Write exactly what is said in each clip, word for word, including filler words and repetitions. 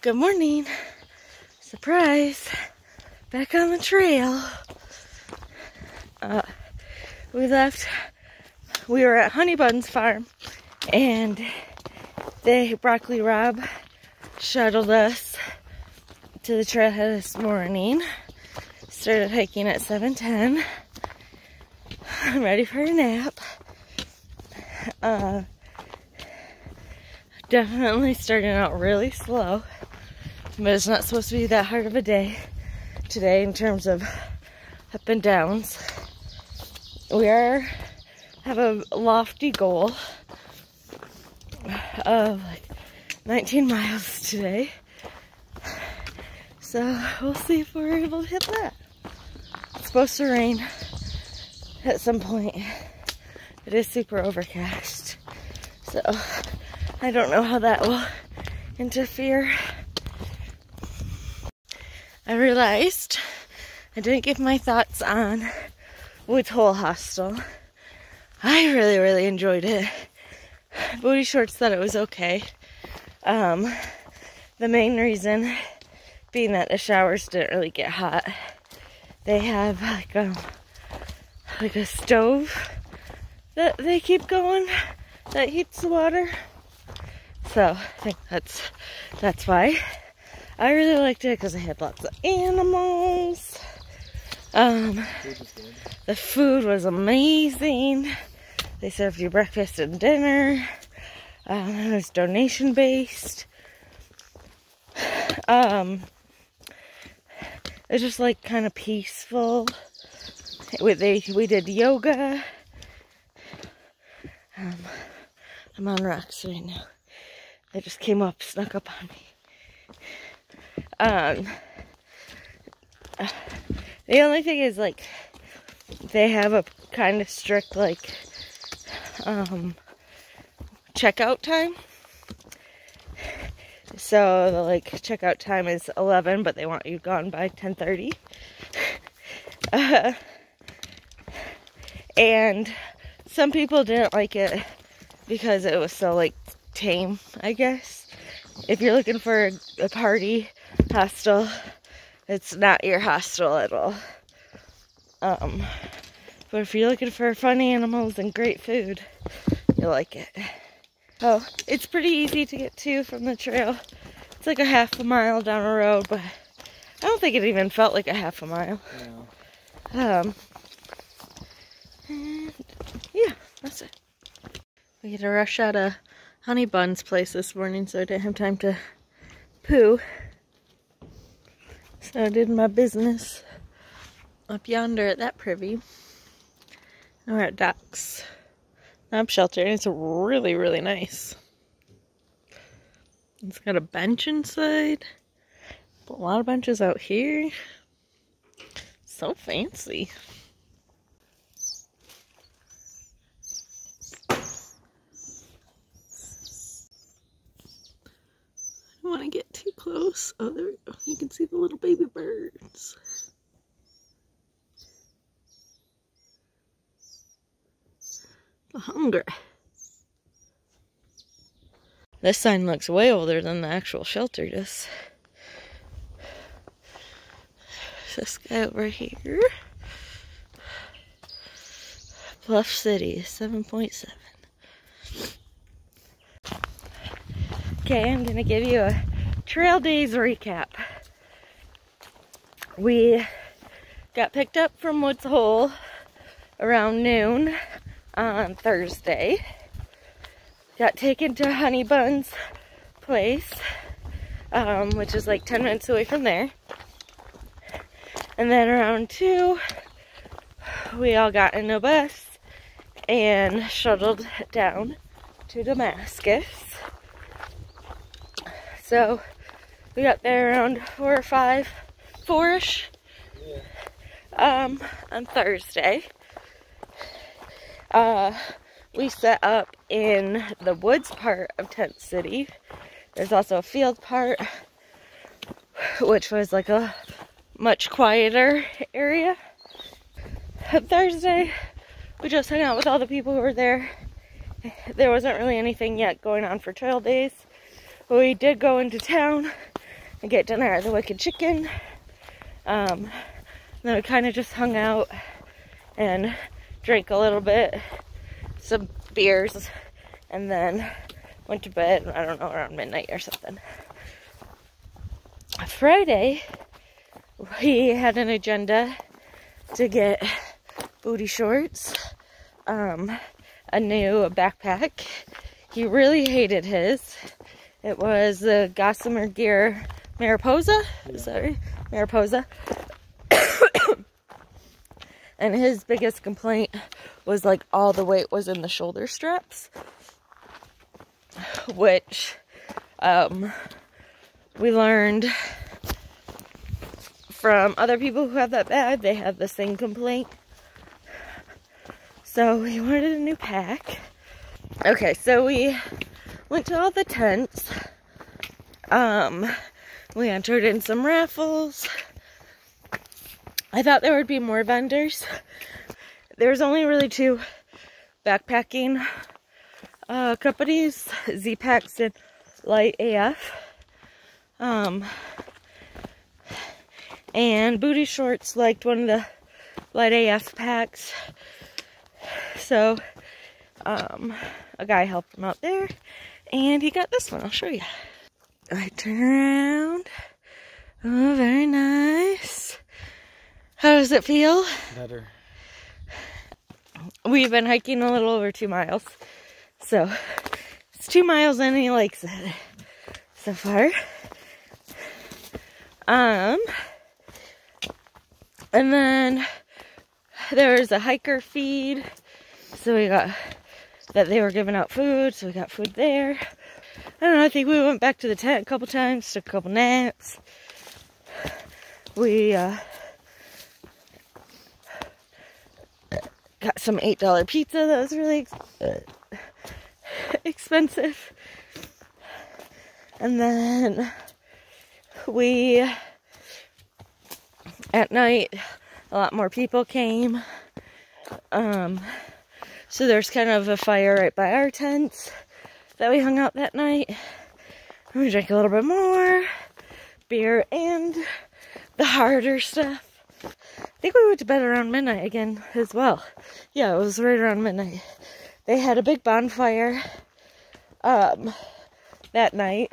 Good morning. Surprise. Back on the trail. Uh, we left. We were at Honey Buns Farm, and they, Broccoli Rob, shuttled us to the trailhead this morning. Started hiking at seven ten. I'm ready for a nap. Uh, definitely starting out really slow, but it's not supposed to be that hard of a day today in terms of up and downs. We are have a lofty goal of like nineteen miles today. So we'll see if we're able to hit that. It's supposed to rain at some point. It is super overcast. So I don't know how that will interfere. I realized I didn't give my thoughts on Woods Hole Hostel. I really, really enjoyed it. Booty Shorts thought it was okay. Um, the main reason being that the showers didn't really get hot. They have like a, like a stove that they keep going that heats the water. So I think that's, that's why. I really liked it because I had lots of animals. Um, the food was amazing. They served you breakfast and dinner. Um, it was donation based. Um, It's just like kind of peaceful. We, they, we did yoga. Um, I'm on rocks right now. They just came up, snuck up on me. Um, uh, the only thing is, like, they have a kind of strict, like, um, checkout time. So the like checkout time is eleven, but they want you gone by ten thirty. Uh, and some people didn't like it because it was so like tame, I guess. If you're looking for a party hostel, it's not your hostel at all. Um, but if you're looking for fun animals and great food, you'll like it. Oh, it's pretty easy to get to from the trail. It's like a half a mile down a road, but I don't think it even felt like a half a mile. No. Um, and yeah, that's it. We had a rush out of Honey Buns place this morning, so I didn't have time to poo. So I did my business up yonder at that privy. And we're at Docs Knob shelter, and it's really, really nice. It's got a bench inside. A lot of benches out here. So fancy. I don't want to get too close. Oh, there we go. You can see the little baby birds. Hungry. This sign looks way older than the actual shelter does. This guy over here. Bluff City, seven point seven. Okay, I'm gonna give you a Trail Days recap. We got picked up from Woods Hole around noon on Thursday. Got taken to Honey Buns place, um, which is like ten minutes away from there. And then around two, we all got in a bus and shuttled down to Damascus. So we got there around four or five, four-ish, um, on Thursday. Uh, we set up in the woods part of Tent City. There's also a field part, which was like a much quieter area. On Thursday, we just hung out with all the people who were there. There wasn't really anything yet going on for Trail Days. We did go into town and get dinner at the Wicked Chicken. Um, then we kind of just hung out and drank a little bit, some beers, and then went to bed, I don't know, around midnight or something. Friday, we had an agenda to get Booty Shorts um, a new backpack. He really hated his. It was the Gossamer Gear Mariposa. Yeah. Sorry, Mariposa. And his biggest complaint was, like, all the weight was in the shoulder straps, which um, we learned from other people who have that bag. They have the same complaint. So we wanted a new pack. Okay, so we went to all the tents. Um, we entered in some raffles. I thought there would be more vendors. There was only really two backpacking uh, companies, Z-Packs and Light A F. Um, and Booty Shorts liked one of the Light A F packs. So, um, a guy helped him out there, and he got this one. I'll show you. I turn around. Oh, very nice. How does it feel? Better. We've been hiking a little over two miles. So, it's two miles in and he likes it so far. Um, and then there was a hiker feed. So we got, that they were giving out food. So we got food there. I don't know, I think we went back to the tent a couple times, took a couple naps. We, uh... got some eight dollar pizza that was really ex uh, expensive. And then we, at night, a lot more people came. Um, so there's kind of a fire right by our tents that we hung out that night. And we drank a little bit more beer and the harder stuff. I think we went to bed around midnight again as well. Yeah, it was right around midnight. They had a big bonfire um, that night.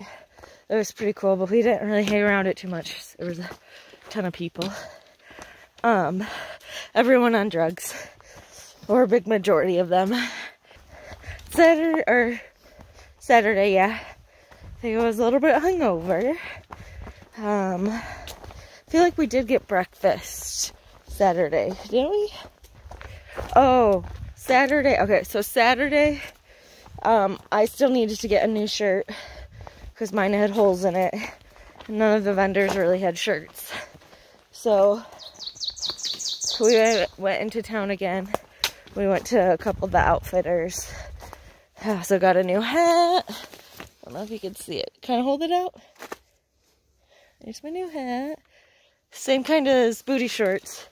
It was pretty cool, but we didn't really hang around it too much. There was a ton of people. Um, everyone on drugs, or a big majority of them. Saturday, or Saturday, yeah. I think it was a little bit hungover. Um... I feel like we did get breakfast Saturday, didn't we? Oh, Saturday. Okay, so Saturday, um, I still needed to get a new shirt because mine had holes in it. None of the vendors really had shirts. So we went into town again. We went to a couple of the outfitters. I also got a new hat. I don't know if you can see it. Can I hold it out? There's my new hat. Same kind as Booty Shorts,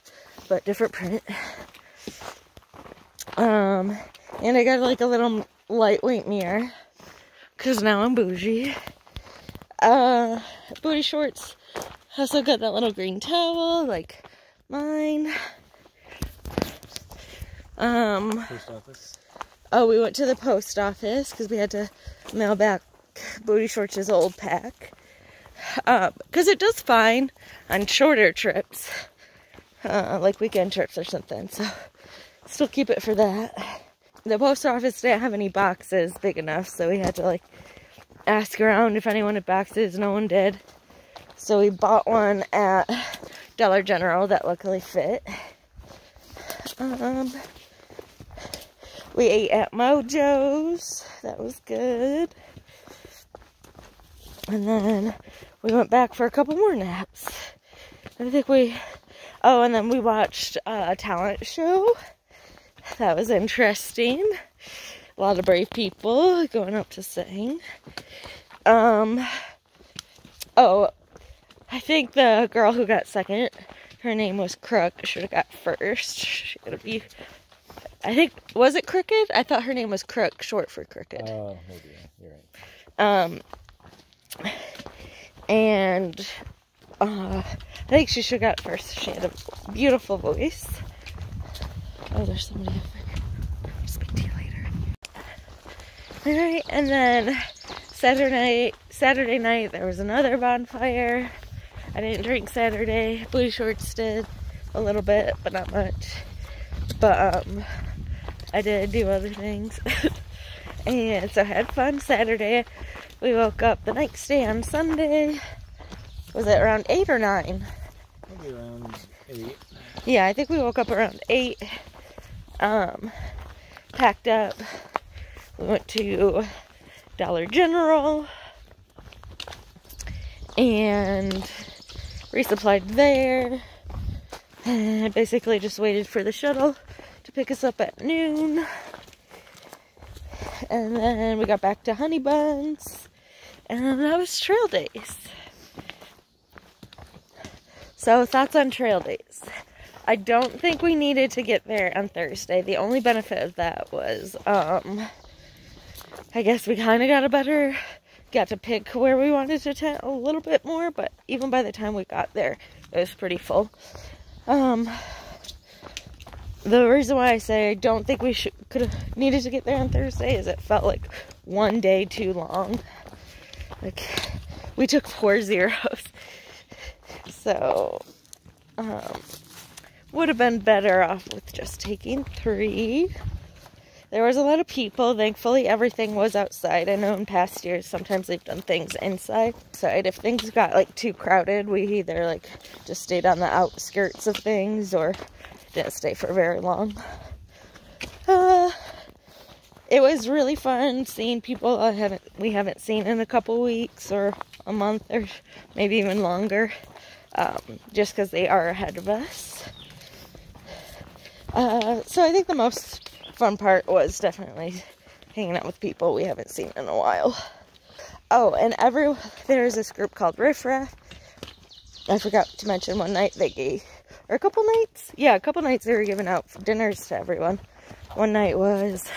but different print. Um, and I got like a little lightweight mirror, because now I'm bougie. Uh, Booty Shorts also got that little green towel, like mine. Um, post office. Oh, we went to the post office, because we had to mail back Booty Shorts' old pack. Because um, it does fine on shorter trips, uh, like weekend trips or something, so still keep it for that. The post office didn't have any boxes big enough, so we had to like ask around if anyone had boxes. No one did, so we bought one at Dollar General that luckily fit. Um, we ate at Mojo's, that was good. And then we went back for a couple more naps. I think we... Oh, and then we watched uh, a talent show. That was interesting. A lot of brave people going up to sing. Um, oh, I think the girl who got second, her name was Crook. Should have got first. She gonna be... I think... Was it Crooked? I thought her name was Crook, short for Crooked. Oh, uh, maybe. You're right. Um... and uh, I think she should go out first. She had a beautiful voice. Oh, there's somebody over there. I'll speak to you later. All right, and then Saturday, Saturday night there was another bonfire. I didn't drink Saturday. Booty Shorts did a little bit, but not much. But um, I did do other things. And so I had fun Saturday. We woke up the next day on Sunday. Was it around eight or nine? Maybe around eight. Yeah, I think we woke up around eight. Um, packed up. We went to Dollar General and resupplied there. And I basically just waited for the shuttle to pick us up at noon. And then we got back to Honey Buns, and that was Trail Days. So, thoughts on Trail Days. I don't think we needed to get there on Thursday. The only benefit of that was, um, I guess we kind of got a better, got to pick where we wanted to tent a little bit more, but even by the time we got there, it was pretty full. Um, the reason why I say I don't think we should could have needed to get there on Thursday is it felt like one day too long. Like, we took four zeros. So, um, would have been better off with just taking three. There was a lot of people. Thankfully, everything was outside. I know in past years, sometimes they've done things inside. So if things got, like, too crowded, we either, like, just stayed on the outskirts of things or didn't stay for very long. Uh, it was really fun seeing people I haven't, we haven't seen in a couple weeks or a month or maybe even longer. Um, just because they are ahead of us. Uh, so I think the most fun part was definitely hanging out with people we haven't seen in a while. Oh, and every there's this group called Riff Raff. I forgot to mention one night they gave, or a couple nights, yeah, a couple nights they were giving out dinners to everyone. One night was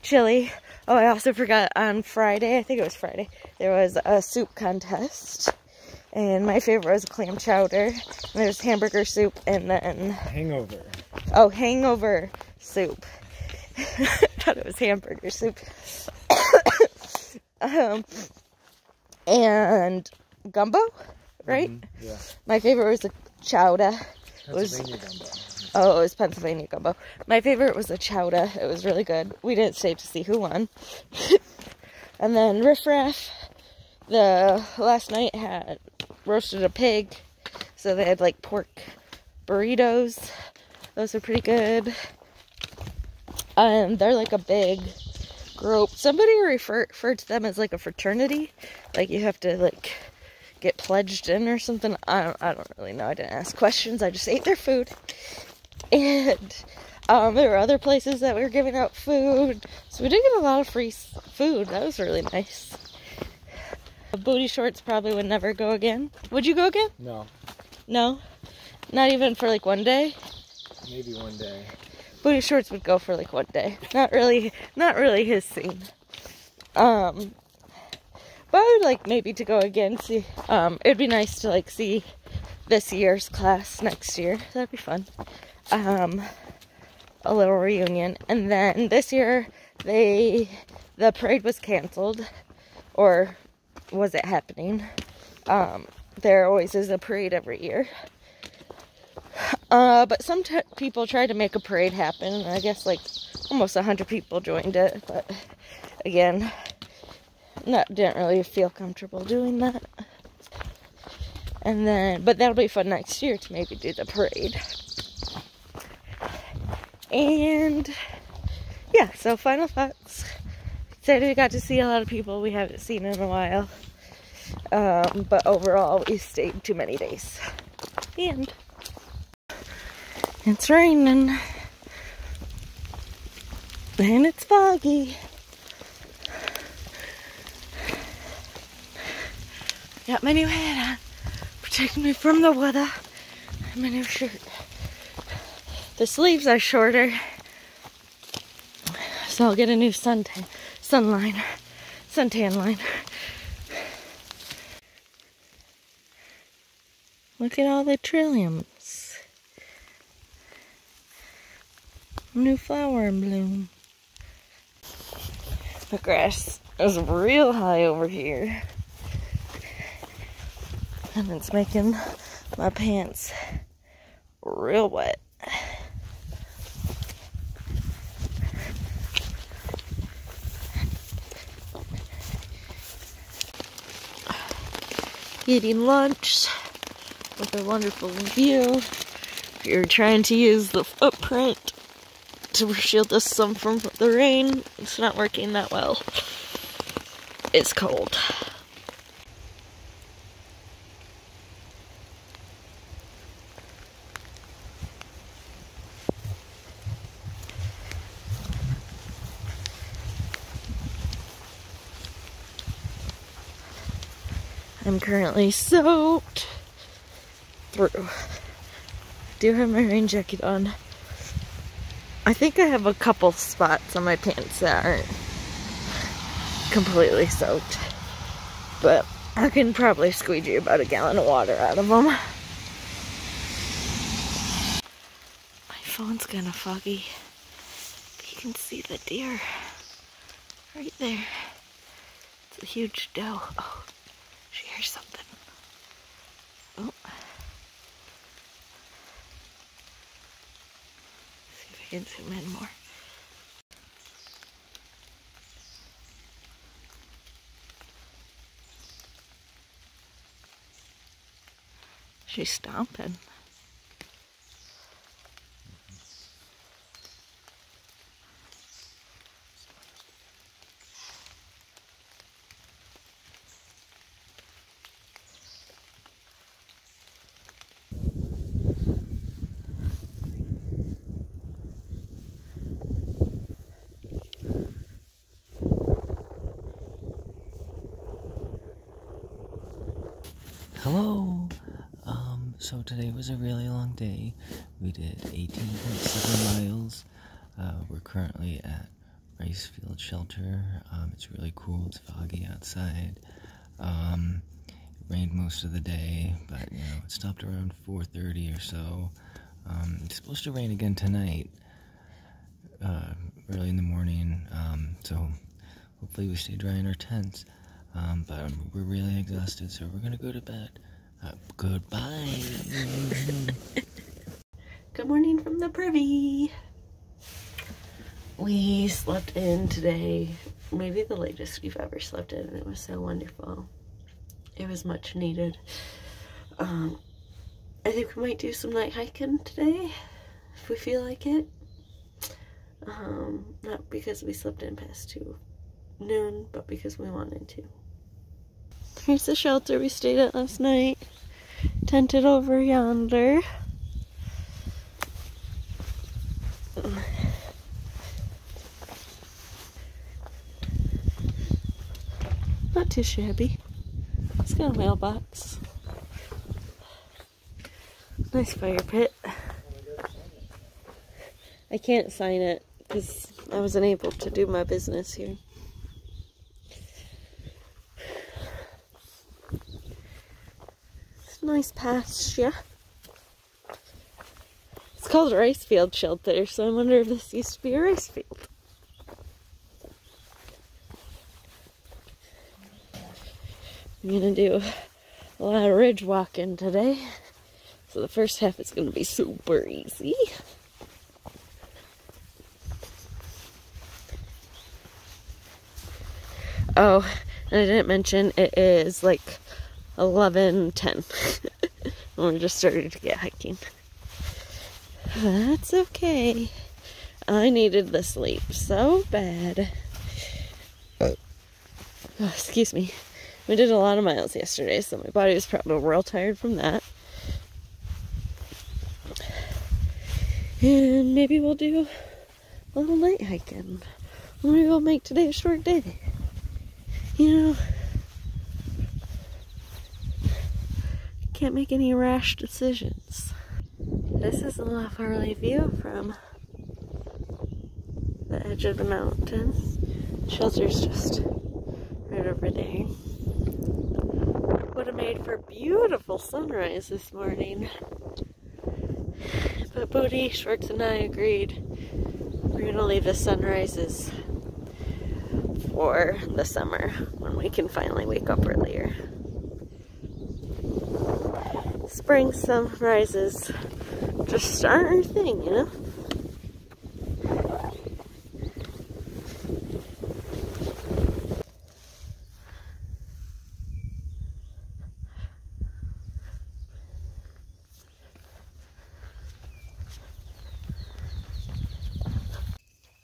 chili. Oh, I also forgot on Friday, I think it was Friday, there was a soup contest. And my favorite was clam chowder. And there's hamburger soup and then... Hangover. Oh, hangover soup. I thought it was hamburger soup. um, and gumbo, right? Mm-hmm. Yeah. My favorite was the chowder. Pennsylvania was, gumbo. Oh, it was Pennsylvania gumbo. My favorite was the chowder. It was really good. We didn't stay to see who won. And then Riff Raff. The last night had roasted a pig, so they had like pork burritos. Those are pretty good. Um, they're like a big group. Somebody referred refer to them as like a fraternity. Like you have to like get pledged in or something. I don't, I don't really know. I didn't ask questions. I just ate their food. And um, there were other places that were giving out food. So we did get a lot of free food. That was really nice. Booty Shorts probably would never go again. Would you go again? No. No? Not even for like one day? Maybe one day. Booty Shorts would go for like one day. Not really, not really his scene. Um, but I would like maybe to go again. See, um, it'd be nice to like see this year's class next year. That'd be fun. Um, a little reunion. And then this year, they, the parade was canceled. Or... was it happening? Um, there always is a parade every year. Uh, but some t people tried to make a parade happen. I guess like almost one hundred people joined it. But again, not, didn't really feel comfortable doing that. And then, but that'll be fun next year to maybe do the parade. And yeah, so final thoughts. Excited we got to see a lot of people we haven't seen in a while. Um, but overall, we stayed too many days. The end. It's raining. And it's foggy. Got my new hat on. Protecting me from the weather. And my new shirt. The sleeves are shorter. So I'll get a new suntan. Sun liner, suntan liner. Look at all the trilliums. New flower in bloom. The grass is real high over here. And it's making my pants real wet. Eating lunch with a wonderful view. You're trying to use the footprint to shield us some from the rain. It's not working that well. It's cold. I'm currently soaked through. I do have my rain jacket on. I think I have a couple spots on my pants that aren't completely soaked, but I can probably squeegee about a gallon of water out of them. My phone's kind of foggy. You can see the deer right there. It's a huge doe. Oh. She hears something. Oh. See if I can zoom in more. She's stomping. Hello! Um, so today was a really long day. We did eighteen point seven miles. Uh, we're currently at Ricefield Shelter. Um, it's really cool. It's foggy outside. Um, it rained most of the day, but you know, it stopped around four thirty or so. Um, it's supposed to rain again tonight, uh, early in the morning. Um, so hopefully we stay dry in our tents. Um, but um, we're really exhausted, so we're gonna go to bed. Uh, goodbye. Good morning from the privy. We slept in today, maybe the latest we've ever slept in, and it was so wonderful. It was much needed. Um, I think we might do some night hiking today, if we feel like it. Um, not because we slept in past two noon, but because we wanted to. Here's the shelter we stayed at last night. Tented over yonder. Not too shabby. It's got a mailbox. Nice fire pit. I can't sign it because I wasn't able to do my business here. Nice pasture. It's called Ricefield Shelter, so I wonder if this used to be a rice field. I'm gonna do a lot of ridge walking today, so the first half is gonna be super easy. Oh, and I didn't mention it is like eleven ten, and we just started to get hiking. That's okay. I needed the sleep so bad. Oh, excuse me. We did a lot of miles yesterday, so my body was probably real tired from that. And maybe we'll do a little night hiking. Maybe we'll make today a short day. You know, can't make any rash decisions. This is a La Farley view from the edge of the mountain. Shelter's just right over there. Would have made wait for beautiful sunrise this morning. But Booty Shorts and I agreed we're gonna leave the sunrises for the summer when we can finally wake up earlier. Spring sunrises just aren't our thing, you know?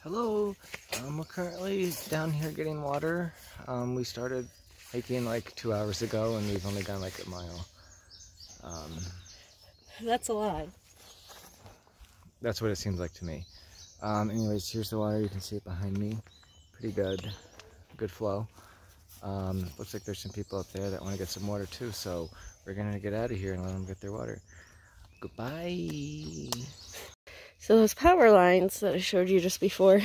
Hello, um, we're currently down here getting water. Um, we started hiking like two hours ago and we've only gone like a mile. Um, that's a lot. That's what it seems like to me. Um, anyways, here's the water. You can see it behind me. Pretty good. Good flow. Um, looks like there's some people up there that want to get some water too, so we're going to get out of here and let them get their water. Goodbye! So those power lines that I showed you just before,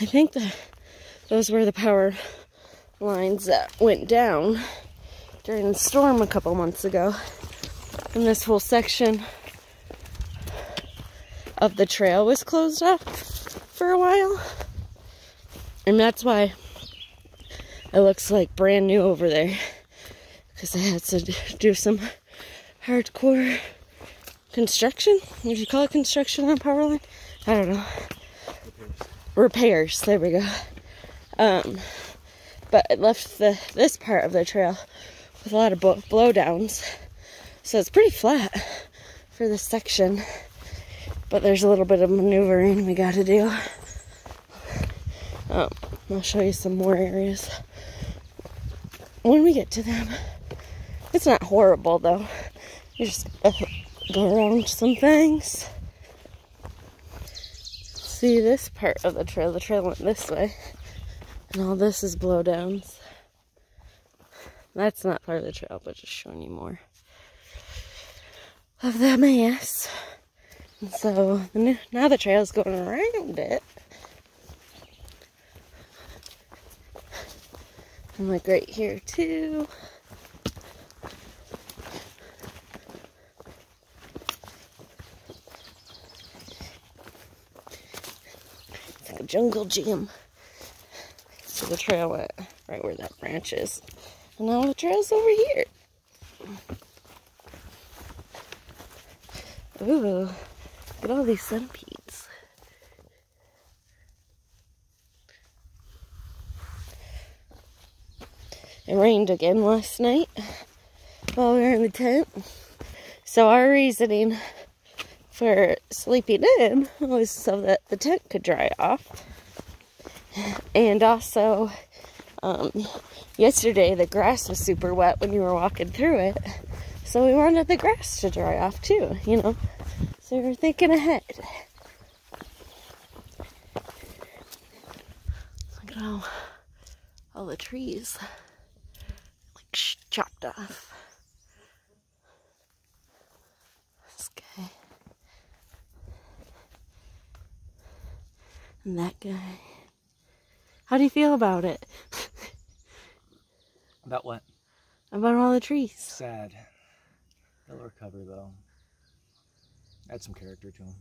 I think the, those were the power lines that went down during the storm a couple months ago. And this whole section of the trail was closed up for a while. And that's why it looks like brand new over there, because I had to do some hardcore construction? Would you call it construction on a power line? I don't know. Repairs. Repairs. There we go. Um, but it left the this part of the trail with a lot of blow downs, so it's pretty flat for this section. But there's a little bit of maneuvering we got to do. Um, I'll show you some more areas when we get to them. It's not horrible though. You just. Uh, Go around some things. See this part of the trail. The trail went this way. And all this is blowdowns. That's not part of the trail, but just showing you more of the mess. And so now the trail's going around it. And like right here too. Jungle gym. So the trail went right where that branch is. And now the trail's over here. Ooh, look at all these sun peats. It rained again last night while we were in the tent. So our reasoning for sleeping in was so that the tent could dry off. And also, um, yesterday the grass was super wet when you were walking through it, so we wanted the grass to dry off too, you know, so we were thinking ahead. Look at all, all the trees, like chopped off. And that guy. How do you feel about it? About what? About all the trees. Sad. They'll recover though. Add some character to them.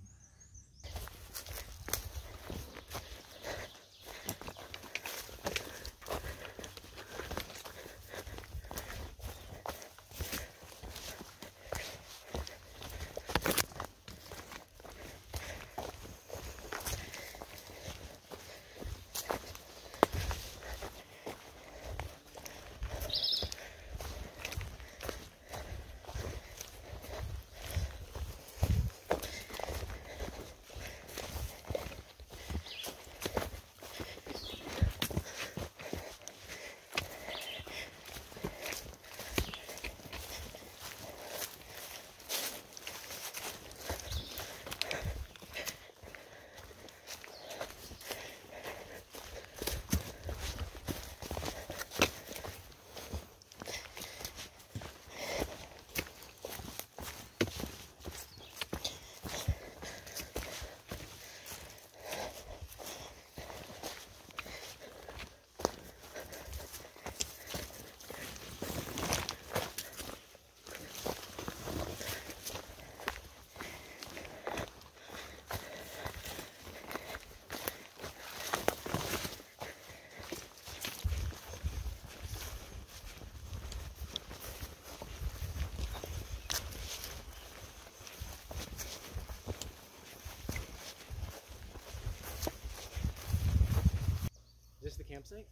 campsite?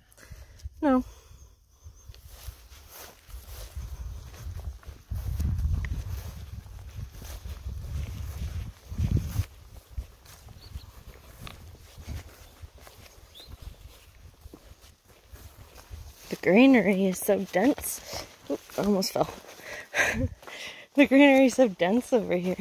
No. The greenery is so dense. Oop, I almost fell. The greenery is so dense over here.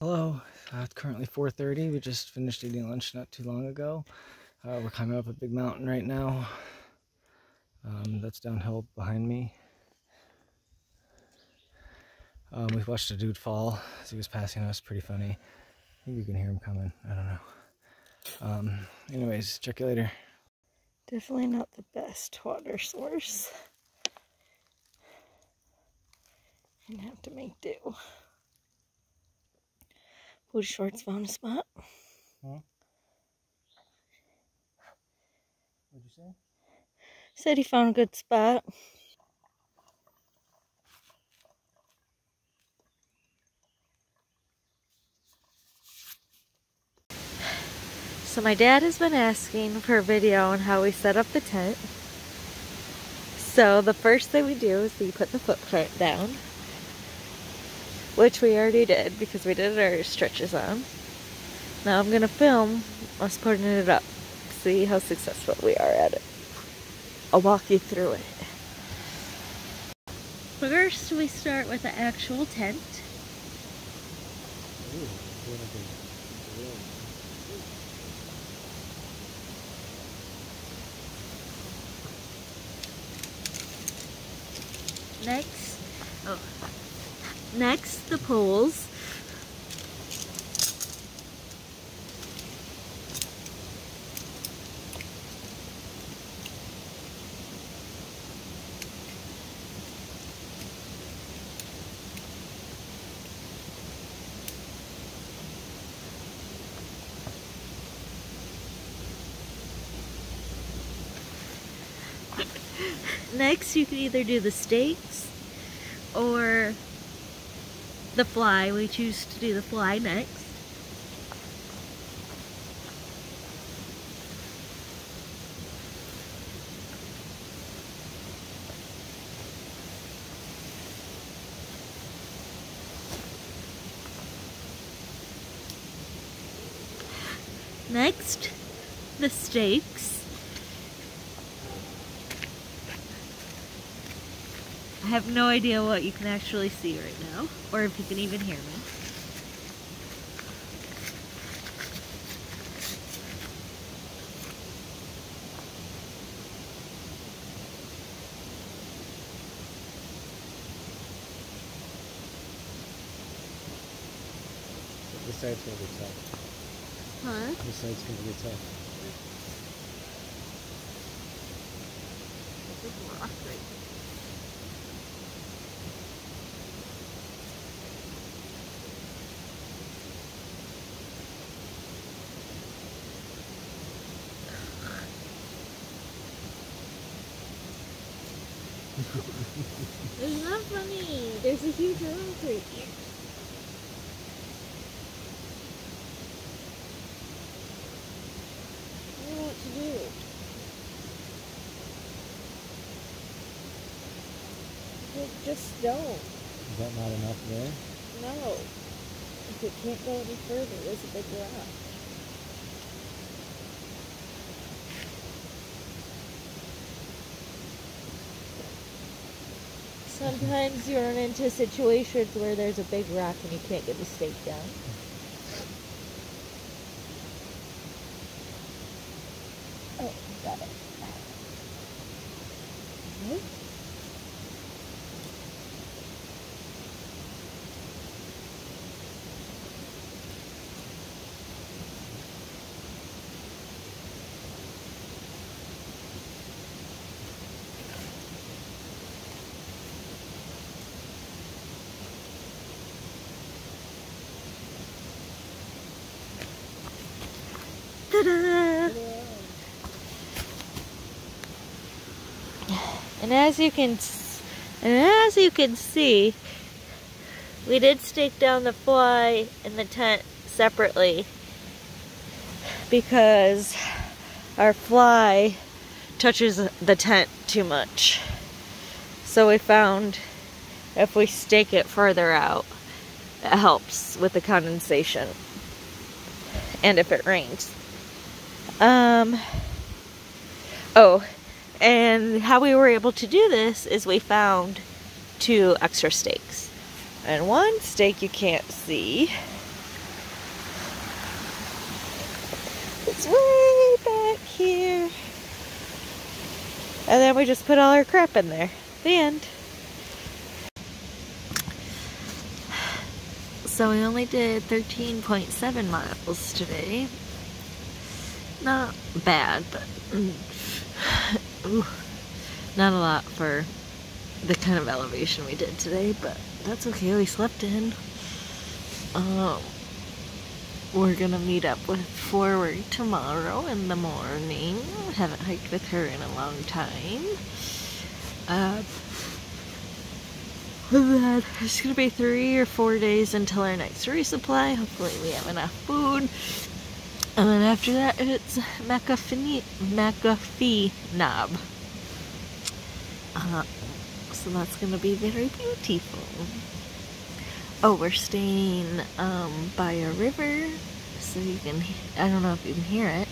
Hello, uh, it's currently four thirty. We just finished eating lunch not too long ago. Uh, we're climbing up a big mountain right now. Um, that's downhill behind me. Um, we watched a dude fall as he was passing us. Pretty funny. I think you can hear him coming. I don't know. Um, anyways, check you later. Definitely not the best water source. And have to make do. Booty Shorts found a spot. Huh? What'd you say? Said he found a good spot. So my dad has been asking for a video on how we set up the tent. So the first thing we do is we put the footprint down, which we already did because we did our stretches on. Now I'm gonna film us putting it up, see how successful we are at it. I'll walk you through it. First, we start with the actual tent. Next, oh. Next, the poles. Next, you can either do the stakes or the fly. We choose to do the fly next. Next, the stakes. I have no idea what you can actually see right now, or if you can even hear me. The side's gonna be tough. Huh? The side's gonna be tough. This is rock right here. It's not funny. There's a huge rock right here. I don't know what to do. Just, just don't. Is that not enough there? No. If it can't go any further, there's a big rock. Sometimes you run into situations where there's a big rock and you can't get the stake down. Oh, got it. Mm-hmm. Ta-da! And as you can, and as you can see, we did stake down the fly and the tent separately because our fly touches the tent too much. So we found if we stake it further out, it helps with the condensation. And if it rains. Um, oh, and how we were able to do this is we found two extra stakes. And one stake you can't see. It's way back here. And then we just put all our crap in there. The end. So we only did thirteen point seven miles today. Not bad, but ooh, not a lot for the kind of elevation we did today, but that's okay, we slept in. Um, we're gonna meet up with Forward tomorrow in the morning. Haven't hiked with her in a long time. Uh, That. It's gonna be three or four days until our next resupply. Hopefully we have enough food. And then after that it's McAfee, McAfee Knob. Uh, so that's gonna be very beautiful. Oh, we're staying um, by a river. So you can, I don't know if you can hear it.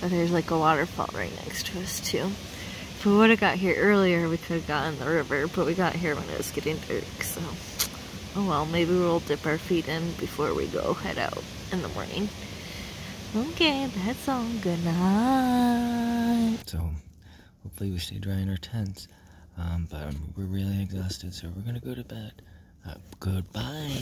But there's like a waterfall right next to us too. If we would have got here earlier, we could have gotten the river, but we got here when it was getting dark, so... Oh well, maybe we'll dip our feet in before we go head out in the morning. Okay, that's all. Good night! So, hopefully we stay dry in our tents, um, but we're really exhausted, so we're gonna go to bed. Uh, goodbye!